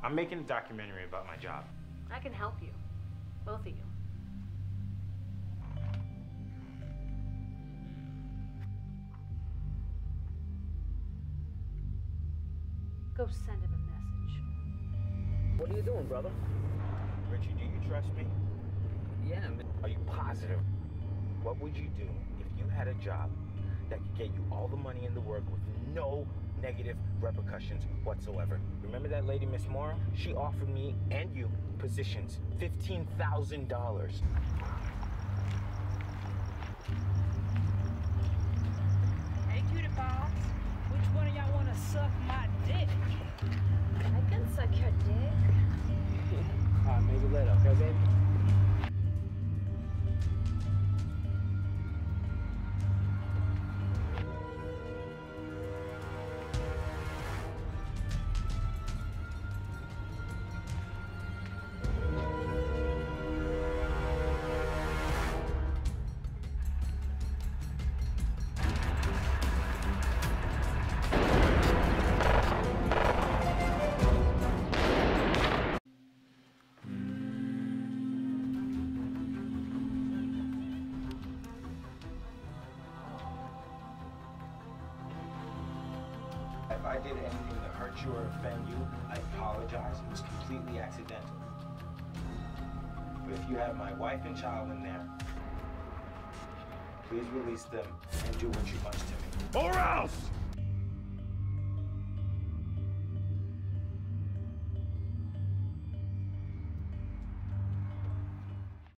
I'm making a documentary about my job. I can help you, both of you. Go send him a message. What are you doing, brother? Richie, do you trust me? Yeah, man. Are you positive? What would you do if you had a job that could get you all the money in the world with no negative repercussions whatsoever? Remember that lady, Miss Mora? She offered me and you positions, $15,000. Hey, cutie balls, which one of y'all want to suck my dick? I can suck your dick. All right, maybe later, okay, baby? If I did anything to hurt you or offend you, I apologize. It was completely accidental. But if you have my wife and child in there, please release them and do what you must to me. Or else!